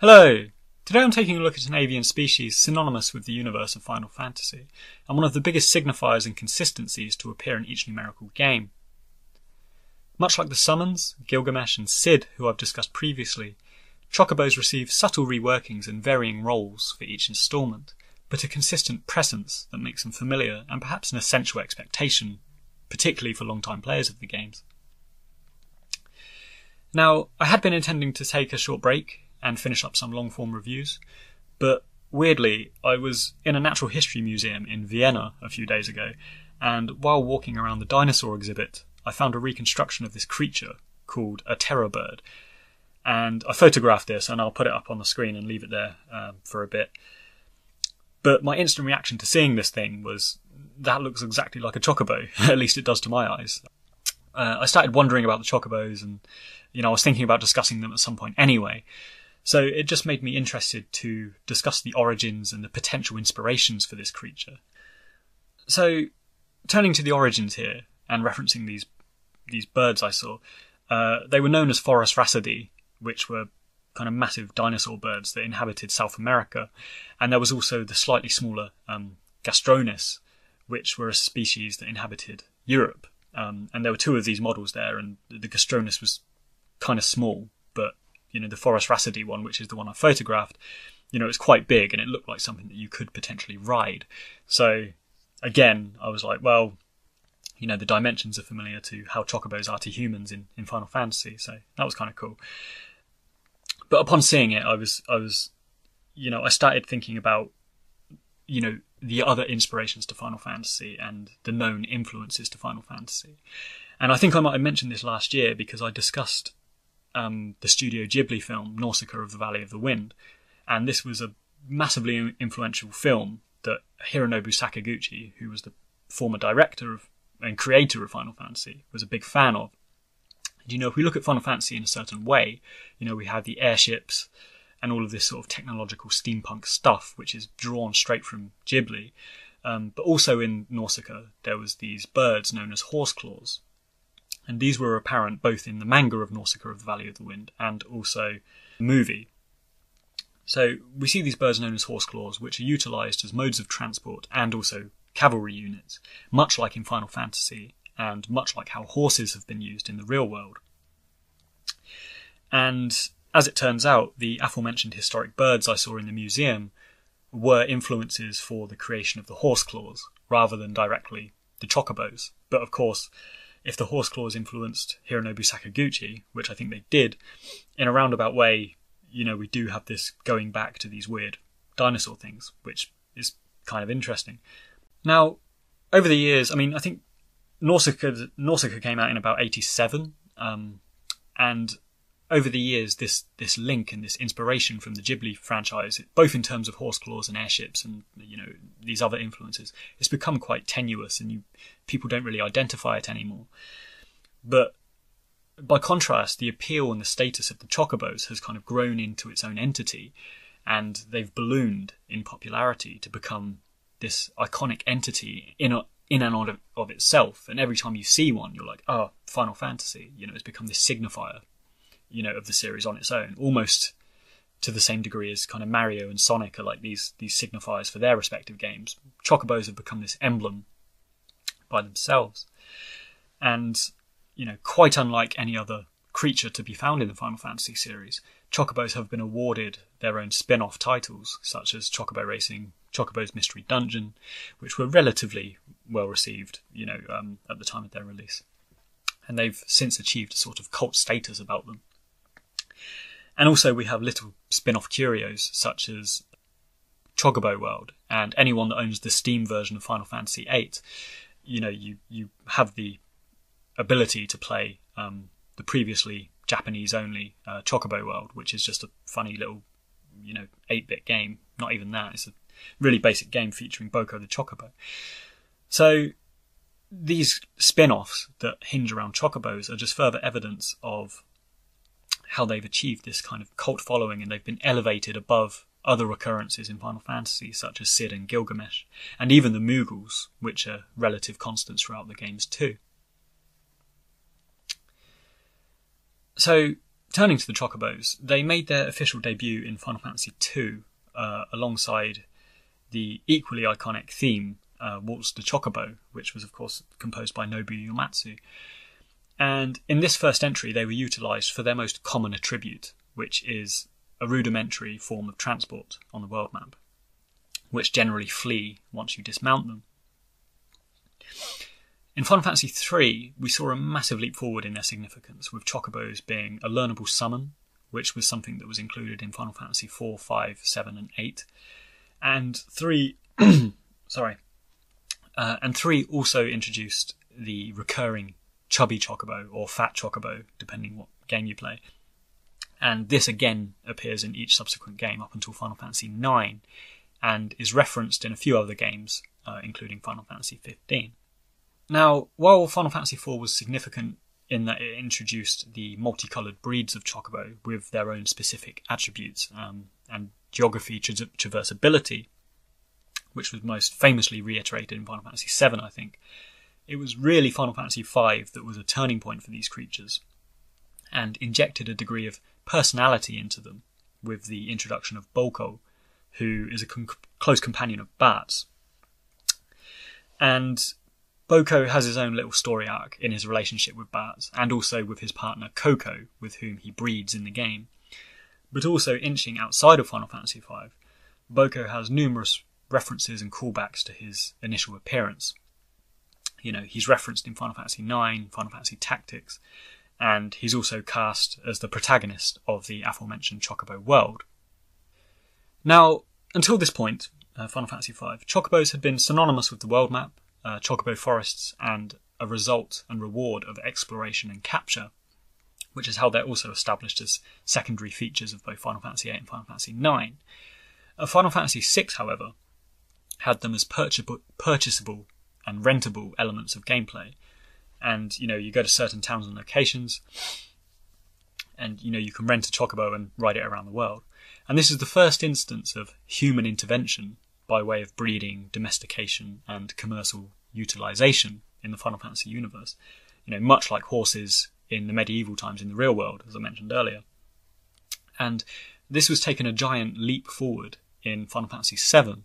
Hello! Today I'm taking a look at an avian species synonymous with the universe of Final Fantasy, and one of the biggest signifiers and consistencies to appear in each numerical game. Much like the Summons, Gilgamesh and Cid, who I've discussed previously, Chocobos receive subtle reworkings and varying roles for each instalment, but a consistent presence that makes them familiar and perhaps an essential expectation, particularly for long-time players of the games. Now, I had been intending to take a short break and finish up some long-form reviews, but weirdly, I was in a natural history museum in Vienna a few days ago, and while walking around the dinosaur exhibit, I found a reconstruction of this creature called a terror bird, and I photographed this, and I'll put it up on the screen and leave it there for a bit. But my instant reaction to seeing this thing was, that looks exactly like a chocobo, at least it does to my eyes. I started wondering about the chocobos, and I was thinking about discussing them at some point anyway. So it just made me interested to discuss the origins and the potential inspirations for this creature. So, turning to the origins here, and referencing these birds I saw, they were known as Phorusrhacidae, which were kind of massive dinosaur birds that inhabited South America. And there was also the slightly smaller Gastornis, which were a species that inhabited Europe. And there were two of these models there, and the Gastornis was kind of small, but the Phorusrhacidae one, which is the one I photographed, it's quite big and it looked like something that you could potentially ride. So again, I was like, well, the dimensions are familiar to how chocobos are to humans in Final Fantasy, so that was kind of cool. But upon seeing it, I started thinking about, the other inspirations to Final Fantasy and the known influences to Final Fantasy. And I think I might have mentioned this last year because I discussed the Studio Ghibli film, Nausicaa of the Valley of the Wind. And this was a massively influential film that Hironobu Sakaguchi, who was the former director and creator of Final Fantasy, was a big fan of. And, if we look at Final Fantasy in a certain way, we have the airships and all of this sort of technological steampunk stuff, which is drawn straight from Ghibli. But also in Nausicaa, there was these birds known as horseclaws. And these were apparent both in the manga of Nausicaa of the Valley of the Wind and also the movie. So we see these birds known as horseclaws, which are utilised as modes of transport and also cavalry units, much like in Final Fantasy and much like how horses have been used in the real world. And as it turns out, the aforementioned historic birds I saw in the museum were influences for the creation of the horseclaws, rather than directly the chocobos. But of course, if the horseclaws influenced Hironobu Sakaguchi, which I think they did, in a roundabout way, we do have this going back to these weird dinosaur things, which is kind of interesting. Now, over the years, I think Nausicaa came out in about 87, and over the years, this link and this inspiration from the Ghibli franchise, both in terms of horseclaws and airships and, these other influences, it's become quite tenuous and people don't really identify it anymore. But by contrast, the appeal and the status of the chocobos has kind of grown into its own entity, and they've ballooned in popularity to become this iconic entity in and of itself. And every time you see one, you're like, oh, Final Fantasy, it's become this signifier of the series on its own, almost to the same degree as kind of Mario and Sonic are like these signifiers for their respective games. Chocobos have become this emblem by themselves. And, quite unlike any other creature to be found in the Final Fantasy series, chocobos have been awarded their own spin-off titles, such as Chocobo Racing, Chocobo's Mystery Dungeon, which were relatively well received, at the time of their release. And they've since achieved a sort of cult status about them. And also we have little spin-off curios such as Chocobo World, and anyone that owns the Steam version of Final Fantasy VIII, you have the ability to play the previously Japanese-only Chocobo World, which is just a funny little 8-bit game. Not even that, it's a really basic game featuring Boko the Chocobo. So these spin-offs that hinge around chocobos are just further evidence of how they've achieved this kind of cult following, and they've been elevated above other occurrences in Final Fantasy, such as Cid and Gilgamesh, and even the moogles, which are relative constants throughout the games too. So, Turning to the Chocobos, they made their official debut in Final Fantasy II alongside the equally iconic theme, Waltz de Chocobo, which was, of course, composed by Nobuo Uematsu. And in this first entry, they were utilised for their most common attribute, which is a rudimentary form of transport on the world map, which generally flee once you dismount them. In Final Fantasy III, we saw a massive leap forward in their significance, with Chocobos being a learnable summon, which was something that was included in Final Fantasy IV, V, VII, and VIII. And three also introduced the recurring chubby Chocobo, or fat Chocobo, depending what game you play. And this again appears in each subsequent game up until Final Fantasy IX, and is referenced in a few other games, including Final Fantasy XV. Now, while Final Fantasy IV was significant in that it introduced the multicoloured breeds of Chocobo with their own specific attributes and geography traversability, which was most famously reiterated in Final Fantasy VII, I think, it was really Final Fantasy V that was a turning point for these creatures, and injected a degree of personality into them with the introduction of Boko, who is a close companion of Bartz. And Boko has his own little story arc in his relationship with Bartz, and also with his partner Coco, with whom he breeds in the game. But also inching outside of Final Fantasy V, Boko has numerous references and callbacks to his initial appearance. You know, he's referenced in Final Fantasy IX, Final Fantasy Tactics, and he's also cast as the protagonist of the aforementioned Chocobo World. Now, until this point, Final Fantasy V, Chocobos had been synonymous with the world map, Chocobo forests, and a result and reward of exploration and capture, which is how they're also established as secondary features of both Final Fantasy VIII and Final Fantasy IX. Final Fantasy VI, however, had them as purchasable and rentable elements of gameplay. And, you know, you go to certain towns and locations and, you know, you can rent a Chocobo and ride it around the world. And this is the first instance of human intervention by way of breeding, domestication and commercial utilisation in the Final Fantasy universe. You know, much like horses in the medieval times in the real world, as I mentioned earlier. And this was taken a giant leap forward in Final Fantasy VII,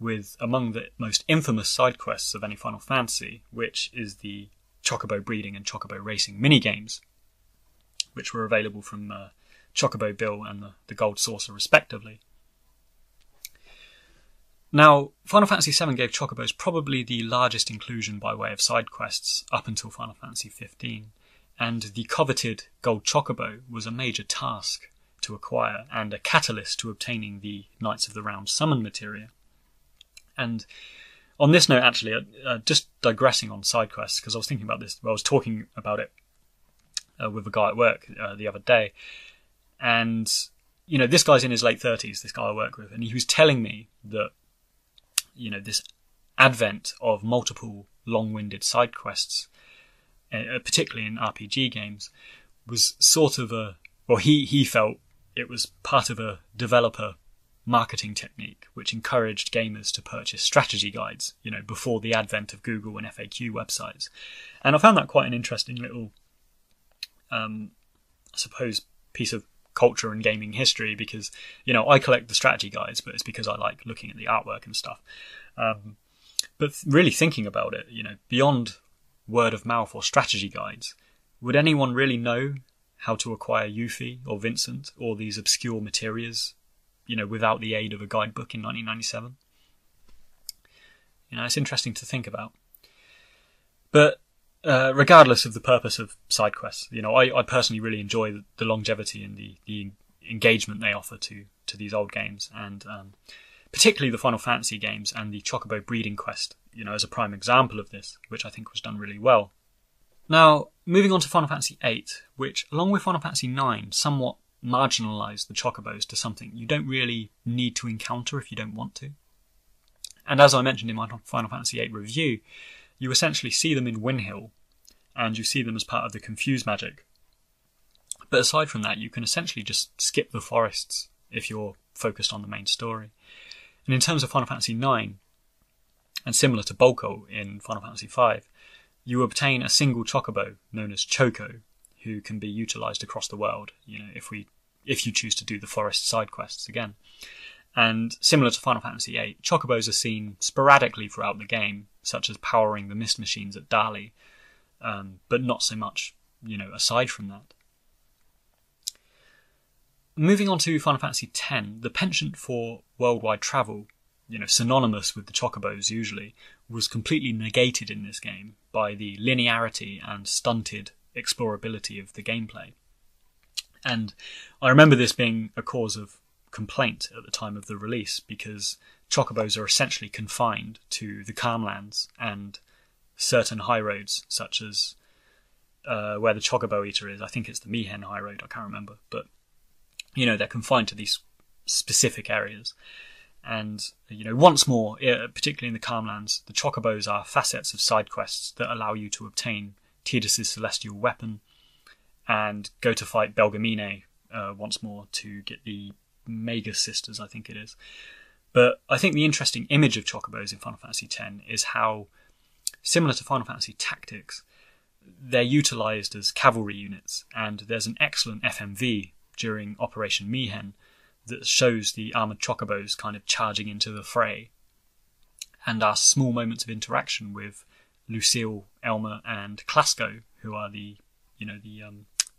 with among the most infamous side quests of any Final Fantasy, which is the Chocobo breeding and Chocobo racing minigames, which were available from Chocobo Bill and the Gold Saucer, respectively. Now, Final Fantasy VII gave Chocobos probably the largest inclusion by way of side quests up until Final Fantasy XV, and the coveted Gold Chocobo was a major task to acquire and a catalyst to obtaining the Knights of the Round summon materia. And on this note, actually, just digressing on side quests, because I was thinking about this, I was talking about it with a guy at work the other day. And, you know, this guy's in his late 30s, this guy I work with, and he was telling me that, you know, this advent of multiple long-winded side quests, particularly in RPG games, was sort of a, well, he felt it was part of a developer marketing technique which encouraged gamers to purchase strategy guides, you know, before the advent of Google and FAQ websites. And I found that quite an interesting little, I suppose, piece of culture and gaming history, because, you know, I collect the strategy guides, but it's because I like looking at the artwork and stuff. But really thinking about it, you know, beyond word of mouth or strategy guides, would anyone really know how to acquire Yuffie or Vincent or these obscure materias, you know, without the aid of a guidebook in 1997. You know, it's interesting to think about. But regardless of the purpose of side quests, you know, I personally really enjoy the longevity and the engagement they offer to these old games, and particularly the Final Fantasy games and the Chocobo breeding quest, you know, as a prime example of this, which I think was done really well. Now, moving on to Final Fantasy VIII, which, along with Final Fantasy IX, somewhat marginalise the Chocobos to something you don't really need to encounter if you don't want to. And as I mentioned in my Final Fantasy VIII review, you essentially see them in Winhill, and you see them as part of the Confuse magic. But aside from that, you can essentially just skip the forests if you're focused on the main story. And in terms of Final Fantasy IX, and similar to Boko in Final Fantasy V, you obtain a single Chocobo known as Choco, who can be utilized across the world, you know, if you choose to do the forest side quests again. And similar to Final Fantasy VIII, Chocobos are seen sporadically throughout the game, such as powering the mist machines at Dali, but not so much, you know, aside from that. Moving on to Final Fantasy X, the penchant for worldwide travel, you know, synonymous with the Chocobos usually, was completely negated in this game by the linearity and stunted explorability of the gameplay. And I remember this being a cause of complaint at the time of the release, because Chocobos are essentially confined to the Calmlands and certain high roads, such as where the Chocobo Eater is. I think it's the Mihen High Road, I can't remember, but you know, they're confined to these specific areas. And, you know, once more, particularly in the Calmlands, the Chocobos are facets of side quests that allow you to obtain Tidus' Celestial Weapon and go to fight Belgamine once more to get the Mega sisters, I think it is. But I think the interesting image of Chocobos in Final Fantasy X is how, similar to Final Fantasy Tactics, they're utilised as cavalry units, and there's an excellent FMV during Operation Miehen that shows the armoured Chocobos kind of charging into the fray, and our small moments of interaction with Lucille, Elmer and Clasco, who are the, you know, the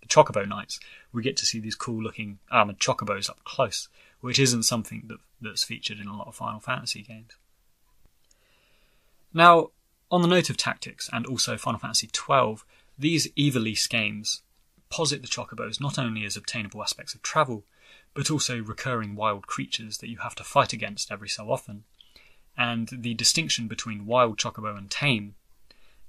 Chocobo Knights. We get to see these cool looking armoured Chocobos up close, which isn't something that's featured in a lot of Final Fantasy games. Now, on the note of Tactics and also Final Fantasy XII, these Evilise games posit the Chocobos not only as obtainable aspects of travel, but also recurring wild creatures that you have to fight against every so often. And the distinction between wild Chocobo and tame,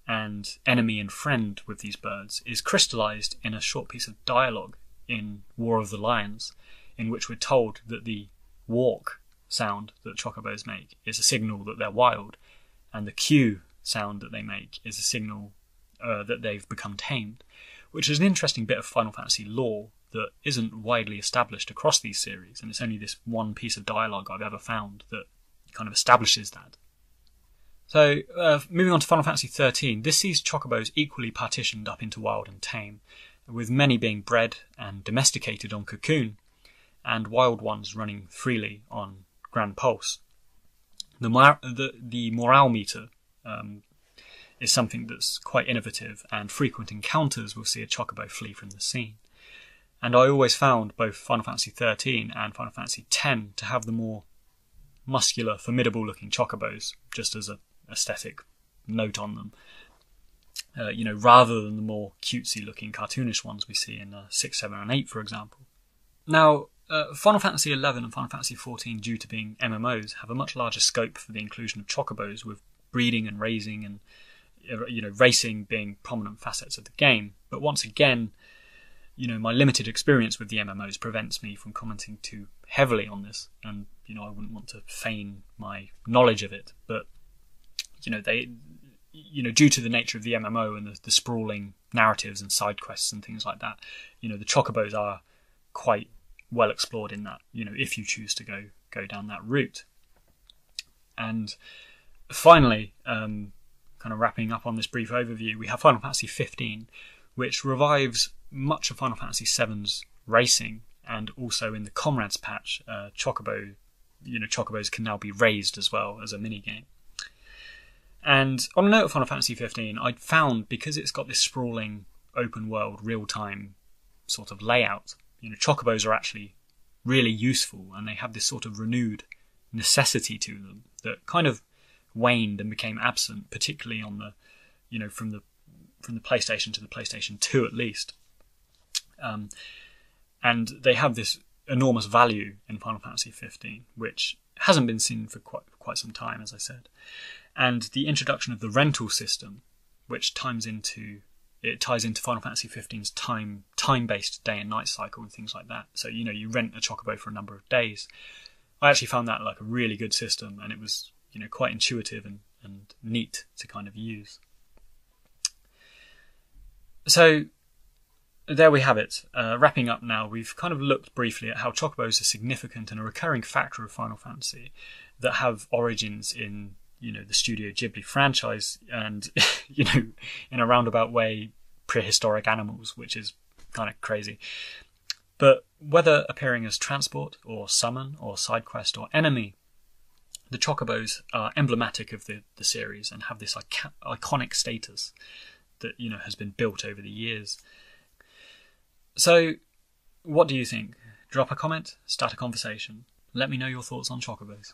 and enemy and friend with these birds, is crystallised in a short piece of dialogue in War of the Lions, in which we're told that the walk sound that Chocobos make is a signal that they're wild, and the coo sound that they make is a signal that they've become tamed, which is an interesting bit of Final Fantasy lore that isn't widely established across these series, and it's only this one piece of dialogue I've ever found that kind of establishes that. So, moving on to Final Fantasy XIII, this sees Chocobos equally partitioned up into wild and tame, with many being bred and domesticated on Cocoon, and wild ones running freely on Grand Pulse. The morale meter is something that's quite innovative, and frequent encounters will see a Chocobo flee from the scene. And I always found both Final Fantasy XIII and Final Fantasy X to have the more muscular, formidable-looking Chocobos, just as an aesthetic note on them, you know, rather than the more cutesy-looking, cartoonish ones we see in 6, 7, and 8, for example. Now, Final Fantasy XI and Final Fantasy XIV, due to being MMOs, have a much larger scope for the inclusion of Chocobos, with breeding and raising and, you know, racing being prominent facets of the game. But once again, you know, my limited experience with the MMOs prevents me from commenting too heavily on this, and, you know, I wouldn't want to feign my knowledge of it, but, you know, due to the nature of the MMO and the sprawling narratives and side quests and things like that, you know, the Chocobos are quite well explored in that, you know, if you choose to go down that route. And finally, kind of wrapping up on this brief overview, we have Final Fantasy XV, which revives much of Final Fantasy VII's racing, and also in the Comrades patch, Chocobos can now be raised as well as a minigame. And on a note of Final Fantasy XV, I'd found, because it's got this sprawling, open world, real-time sort of layout, you know, Chocobos are actually really useful, and they have this sort of renewed necessity to them that kind of waned and became absent, particularly on the, you know, from the PlayStation to the PlayStation 2 at least. And they have this enormous value in Final Fantasy XV, which hasn't been seen for quite some time, as I said. And the introduction of the rental system, which ties into Final Fantasy XV's time-based day and night cycle and things like that. So, you know, you rent a Chocobo for a number of days. I actually found that like a really good system, and it was, you know, quite intuitive and neat to kind of use. So there we have it. Wrapping up now, we've kind of looked briefly at how Chocobos are significant and a recurring factor of Final Fantasy that have origins in, you know, the Studio Ghibli franchise and, you know, in a roundabout way, prehistoric animals, which is kind of crazy. But whether appearing as transport or summon or side quest or enemy, the Chocobos are emblematic of the series and have this iconic status that, you know, has been built over the years. So what do you think? Drop a comment, start a conversation. Let me know your thoughts on Chocobos.